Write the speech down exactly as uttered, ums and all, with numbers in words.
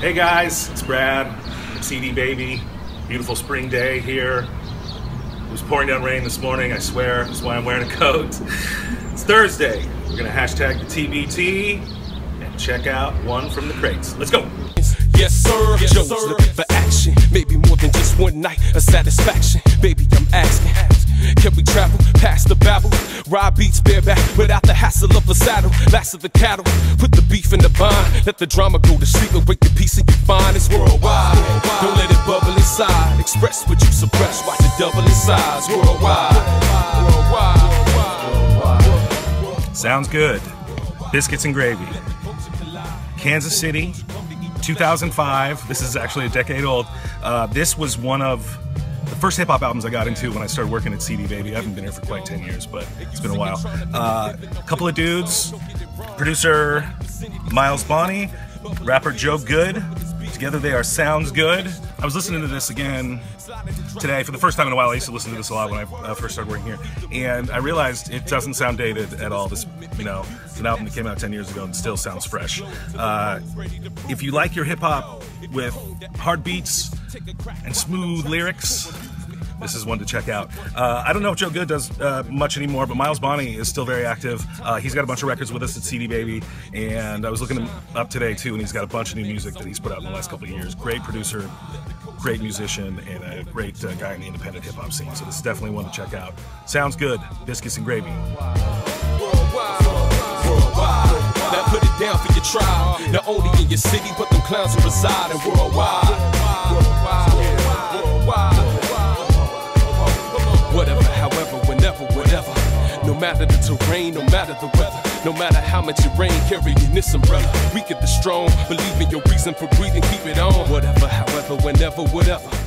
Hey guys, it's Brad, C D Baby. Beautiful spring day here. It was pouring down rain this morning, I swear. That's why I'm wearing a coat. It's Thursday. We're gonna hashtag the T B T and check out one from the crates. Let's go. Yes sir, yes, Joe's sir. Looking for action. Maybe more than just one night of satisfaction. Baby, I'm asking, can we travel past the babble? Ride beats bareback without the hassle of a saddle. Last of the cattle, put the beef in the bind. Let the drama go to sleep and wake the peace and you find it's worldwide. Worldwide. Don't let it bubble inside. Express what you suppress, watch it double in size. Worldwide. Worldwide. Worldwide. Sounds good. Biscuits and Gravy. Kansas City, two thousand five. This is actually a decade old. Uh, this was one of the first hip-hop albums I got into when I started working at C D Baby. I haven't been here for quite ten years, but it's been a while. Uh, a couple of dudes, producer Miles Bonney, rapper Joe Good. Together they are Sounds Good. I was listening to this again today for the first time in a while. I used to listen to this a lot when I uh, first started working here. And I realized it doesn't sound dated at all. This, you know, it's an album that came out ten years ago and still sounds fresh. Uh, if you like your hip-hop with hard beats and smooth lyrics, this is one to check out. Uh, I don't know if Joe Good does uh, much anymore, but Miles Bonney is still very active. Uh, he's got a bunch of records with us at C D Baby, and I was looking him up today too, and he's got a bunch of new music that he's put out in the last couple of years. Great producer, great musician, and a great uh, guy in the independent hip-hop scene, so this is definitely one to check out. Sounds Good, Biscuits and Gravy. Now put it down for your tribe, not only in your city, but them clowns who reside in worldwide. No matter the terrain, no matter the weather, no matter how much it rain, carrying this umbrella. Weak at the strong, believe in your reason for breathing, keep it on. Whatever, however, whenever, whatever.